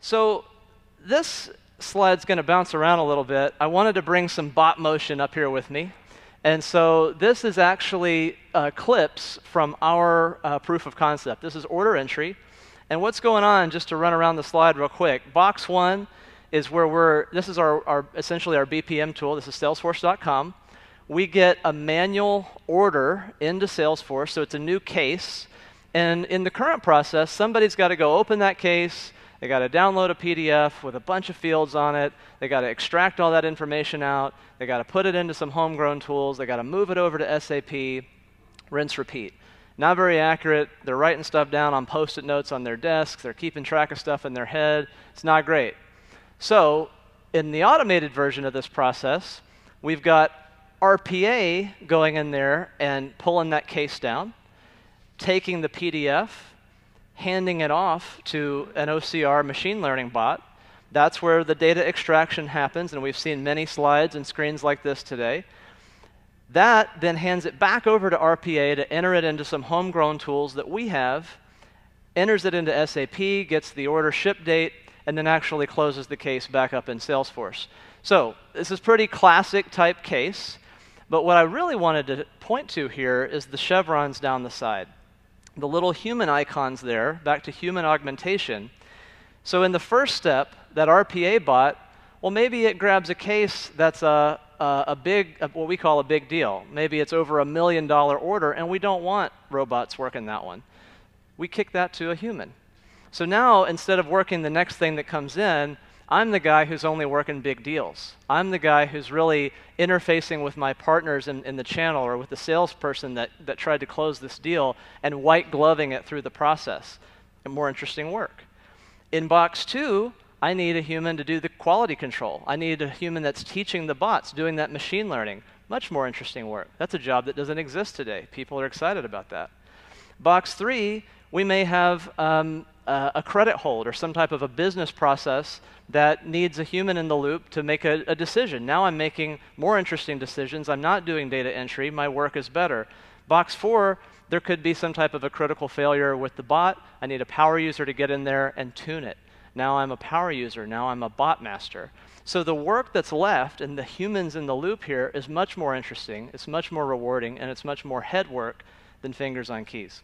So this slide's going to bounce around a little bit. I wanted to bring some bot motion up here with me. And so this is actually clips from our proof of concept. This is order entry. And what's going on, just to run around the slide real quick, box one is where we're, this is our essentially our BPM tool. This is Salesforce.com. We get a manual order into Salesforce, so it's a new case. And in the current process, somebody's got to go open that case. They got to download a PDF with a bunch of fields on it. They got to extract all that information out. They got to put it into some homegrown tools. They got to move it over to SAP, rinse, repeat. Not very accurate. They're writing stuff down on Post-it notes on their desks. They're keeping track of stuff in their head. It's not great. So in the automated version of this process, we've got RPA going in there and pulling that case down, taking the PDF, handing it off to an OCR machine learning bot. That's where the data extraction happens, and we've seen many slides and screens like this today. That then hands it back over to RPA to enter it into some homegrown tools that we have, enters it into SAP, gets the order ship date, and then actually closes the case back up in Salesforce. So this is pretty classic type case, but what I really wanted to point to here is the chevrons down the side. The little human icons there, back to human augmentation. So in the first step, that RPA bot, well, maybe it grabs a case that's what we call a big deal. Maybe it's over $1 million order, and we don't want robots working that one. We kick that to a human. So now, instead of working the next thing that comes in, I'm the guy who's only working big deals. I'm the guy who's really interfacing with my partners in the channel or with the salesperson that tried to close this deal and white gloving it through the process. And more interesting work. In box two, I need a human to do the quality control. I need a human that's teaching the bots, doing that machine learning. Much more interesting work. That's a job that doesn't exist today. People are excited about that. Box three, we may have a credit hold or some type of a business process that needs a human in the loop to make a decision. Now I'm making more interesting decisions. I'm not doing data entry. My work is better. Box four, there could be some type of a critical failure with the bot. I need a power user to get in there and tune it. Now I'm a power user. Now I'm a bot master. So the work that's left and the humans in the loop here is much more interesting. It's much more rewarding, and it's much more head work than fingers on keys.